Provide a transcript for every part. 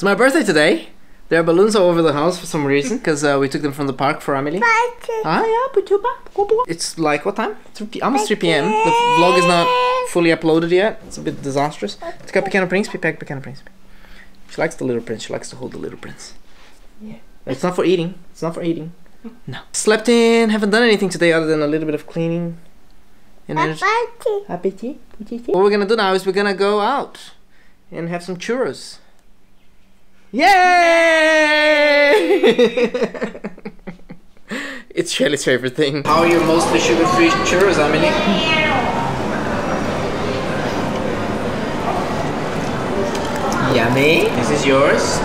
It's my birthday today. There are balloons all over the house for some reason, because we took them from the park for Amelie. It's like, what time? Almost 3 p.m. The vlog is not fully uploaded yet. It's a bit disastrous. It's O Pequeno Príncipe, O Pequeno Príncipe. She likes the little prince. She likes to hold the little prince. Yeah. It's not for eating. It's not for eating. No. Slept in. Haven't done anything today other than a little bit of cleaning. And what we're gonna do now is we're gonna go out and have some churros. Yay! It's Shelley's favorite thing. How are your mostly sugar-free churros, Amelie? Yummy. This is yours.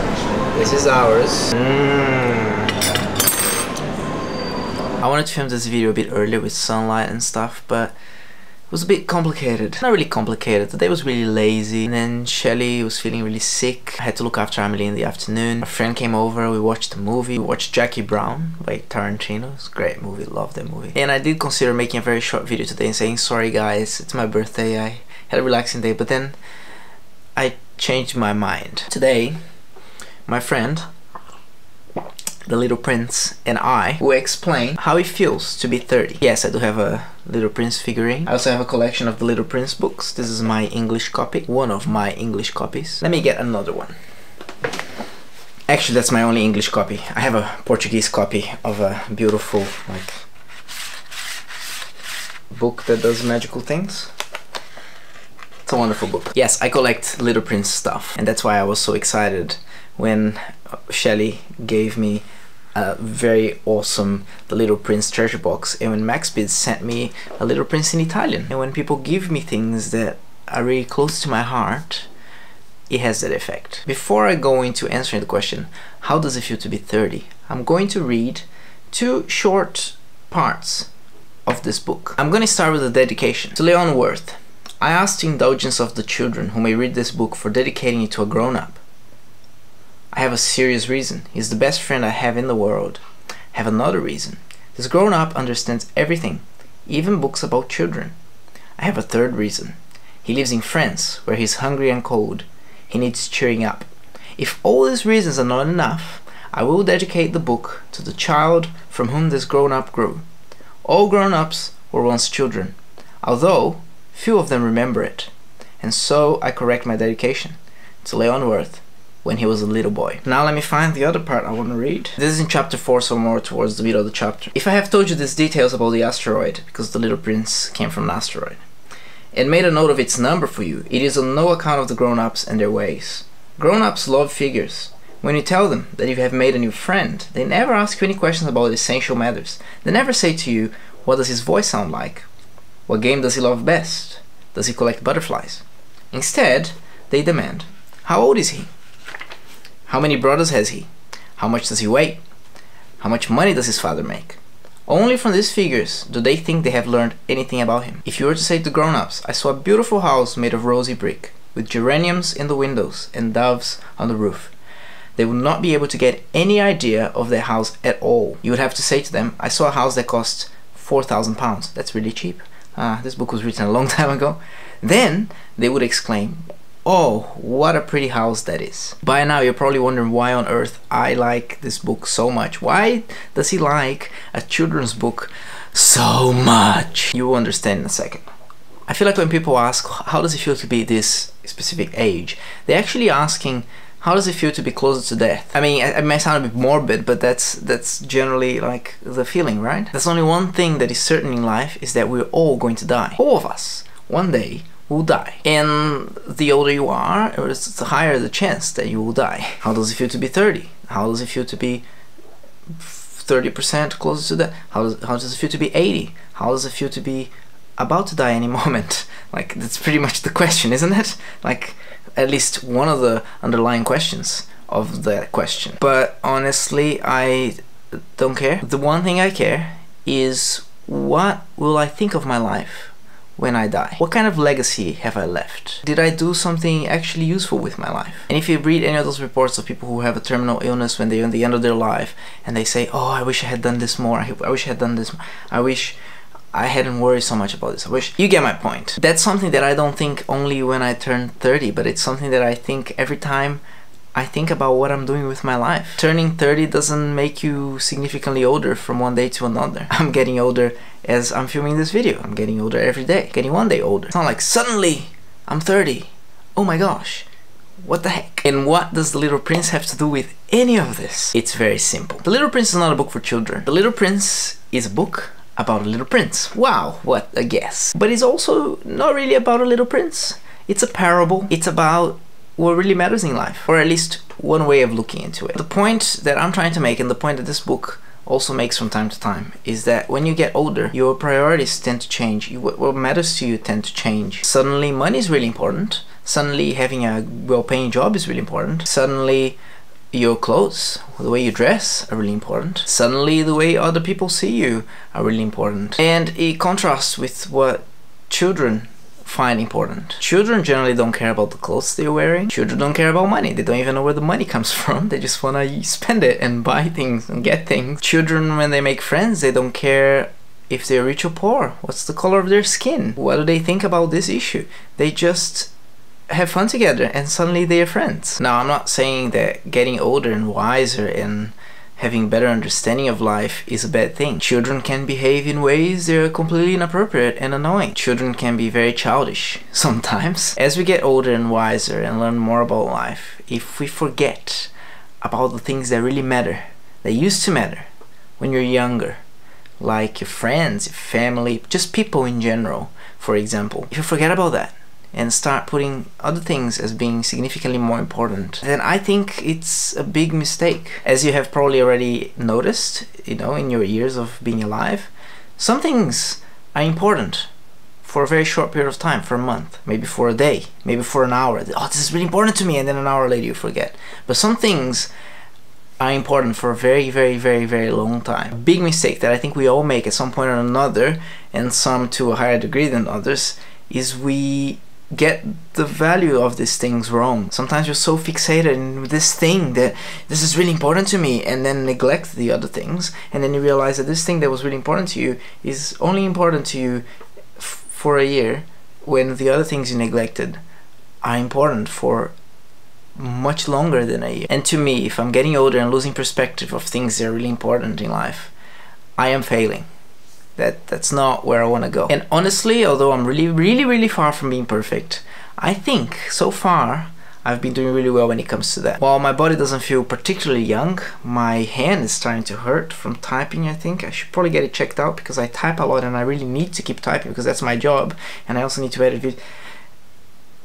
This is ours. I wanted to film this video a bit earlier with sunlight and stuff, but it was a bit complicated. Not really complicated, the day was really lazy, and then Shelley was feeling really sick. I had to look after Amelie in the afternoon. A friend came over, we watched a movie. We watched Jackie Brown by Tarantino. It's a great movie, love that movie. And I did consider making a very short video today and saying, sorry guys, it's my birthday, I had a relaxing day, but then I changed my mind. Today, my friend, the little prince, and I will explain how it feels to be 30. Yes, I do have a little prince figurine. I also have a collection of the little prince books. This is my English copy, one of my English copies. Let me get another one. Actually, that's my only English copy. I have a Portuguese copy of a beautiful, like, book that does magical things. It's a wonderful book. Yes, I collect little prince stuff, and that's why I was so excited when Shelley gave me a very awesome The Little Prince treasure box, and when Maxbid sent me A Little Prince in Italian. And when people give me things that are really close to my heart, it has that effect. Before I go into answering the question, how does it feel to be 30? I'm going to read two short parts of this book. I'm going to start with the dedication. To Léon Werth, I ask the indulgence of the children who may read this book for dedicating it to a grown-up. I have a serious reason. He's the best friend I have in the world. I have another reason. This grown-up understands everything, even books about children. I have a third reason. He lives in France, where he's hungry and cold. He needs cheering up. If all these reasons are not enough, I will dedicate the book to the child from whom this grown-up grew. All grown-ups were once children, although few of them remember it. And so I correct my dedication to Léon Werth, when he was a little boy. Now let me find the other part I want to read. This is in chapter 4, so more towards the middle of the chapter. If I have told you these details about the asteroid, because the little prince came from an asteroid, and made a note of its number for you, it is on no account of the grown-ups and their ways. Grown-ups love figures. When you tell them that you have made a new friend, they never ask you any questions about essential matters. They never say to you, what does his voice sound like? What game does he love best? Does he collect butterflies? Instead, they demand, how old is he? How many brothers has he? How much does he weigh? How much money does his father make? Only from these figures do they think they have learned anything about him. If you were to say to grown-ups, I saw a beautiful house made of rosy brick, with geraniums in the windows and doves on the roof, they would not be able to get any idea of their house at all. You would have to say to them, I saw a house that cost £4,000. That's really cheap. This book was written a long time ago. Then they would exclaim, oh, what a pretty house that is. By now you're probably wondering why on earth I like this book so much. Why does he like a children's book so much? You will understand in a second. I feel like when people ask, how does it feel to be this specific age? They're actually asking, how does it feel to be closer to death? I mean, it may sound a bit morbid, but that's generally like the feeling, right? There's only one thing that is certain in life, is that we're all going to die. All of us, one day, will die. And the older you are, the higher the chance that you will die. How does it feel to be 30? How does it feel to be 30% closer to that? How does it feel to be 80? How does it feel to be about to die any moment? Like, that's pretty much the question, isn't it? Like, at least one of the underlying questions of that question. But honestly, I don't care. The one thing I care is, what will I think of my life when I die? What kind of legacy have I left? Did I do something actually useful with my life? And if you read any of those reports of people who have a terminal illness when they're in the end of their life, and they say, oh, I wish I had done this more, I wish I had done this more, I wish I hadn't worried so much about this, I wish... You get my point. That's something that I don't think only when I turn 30, but it's something that I think every time I think about what I'm doing with my life. Turning 30 doesn't make you significantly older from one day to another. I'm getting older as I'm filming this video. I'm getting older every day, getting one day older. It's not like suddenly I'm 30. Oh my gosh. What the heck? And what does The Little Prince have to do with any of this? It's very simple. The Little Prince is not a book for children. The Little Prince is a book about a little prince. Wow, what a guess. But it's also not really about a little prince. It's a parable. It's about what really matters in life, or at least one way of looking into it. The point that I'm trying to make, and the point that this book also makes from time to time, is that when you get older, your priorities tend to change. What matters to you tend to change. Suddenly money is really important. Suddenly having a well-paying job is really important. Suddenly your clothes, the way you dress, are really important. Suddenly the way other people see you are really important. And it contrasts with what children find important. Children generally don't care about the clothes they're wearing. Children don't care about money. They don't even know where the money comes from. They just want to spend it and buy things and get things. Children, when they make friends, they don't care if they're rich or poor. What's the color of their skin? What do they think about this issue? They just have fun together and suddenly they are friends. Now, I'm not saying that getting older and wiser and having better understanding of life is a bad thing. Children can behave in ways that are completely inappropriate and annoying. Children can be very childish sometimes. As we get older and wiser and learn more about life, if we forget about the things that really matter, that used to matter when you're younger, like your friends, your family, just people in general, for example, if you forget about that and start putting other things as being significantly more important, then I think it's a big mistake. As you have probably already noticed, you know, in your years of being alive, some things are important for a very short period of time, for a month, maybe for a day, maybe for an hour. Oh, this is really important to me, and then an hour later you forget. But some things are important for a very, very, very, very long time. A big mistake that I think we all make at some point or another, and some to a higher degree than others, is we get the value of these things wrong. Sometimes you're so fixated in this thing that this is really important to me, and then neglect the other things, and then you realize that this thing that was really important to you is only important to you for a year, when the other things you neglected are important for much longer than a year. And to me, if I'm getting older and losing perspective of things that are really important in life, I am failing. That's not where I want to go. And honestly, although I'm really far from being perfect, I think so far I've been doing really well when it comes to that. While my body doesn't feel particularly young, my hand is starting to hurt from typing, I think. I should probably get it checked out, because I type a lot and I really need to keep typing because that's my job, and I also need to edit videos.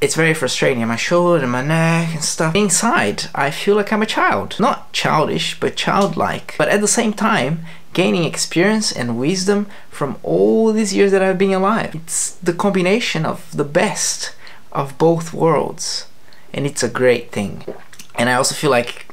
It's very frustrating, my shoulder and my neck and stuff. Inside, I feel like I'm a child. Not childish, but childlike. But at the same time, gaining experience and wisdom from all these years that I've been alive. It's the combination of the best of both worlds, and it's a great thing. And I also feel like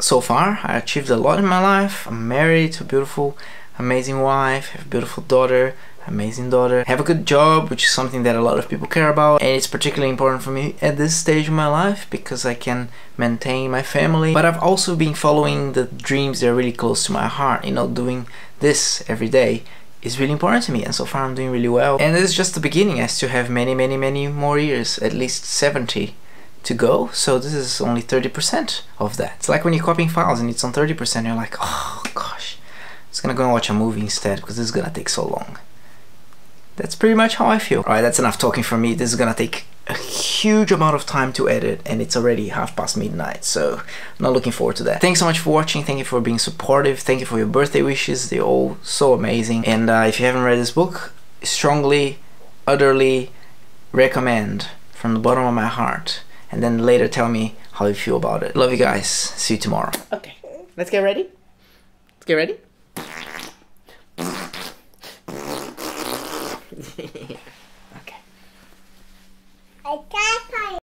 so far I achieved a lot in my life. I'm married to a beautiful, amazing wife, have a beautiful daughter, amazing daughter, have a good job, which is something that a lot of people care about, and it's particularly important for me at this stage of my life because I can maintain my family. But I've also been following the dreams that are really close to my heart. You know, doing this every day is really important to me, and so far I'm doing really well. And this is just the beginning. I still have many more years, at least 70 to go, so this is only 30% of that. It's like when you're copying files and it's on 30%, you're like, oh gosh, I'm just gonna go and watch a movie instead because this is gonna take so long. That's pretty much how I feel. Alright, that's enough talking for me. This is gonna take a huge amount of time to edit, and it's already 12:30 midnight, so I'm not looking forward to that. Thanks so much for watching. Thank you for being supportive. Thank you for your birthday wishes. They're all so amazing. And if you haven't read this book, strongly, utterly recommend from the bottom of my heart. And then later tell me how you feel about it. Love you guys. See you tomorrow. Okay, let's get ready. Let's get ready. Hehehe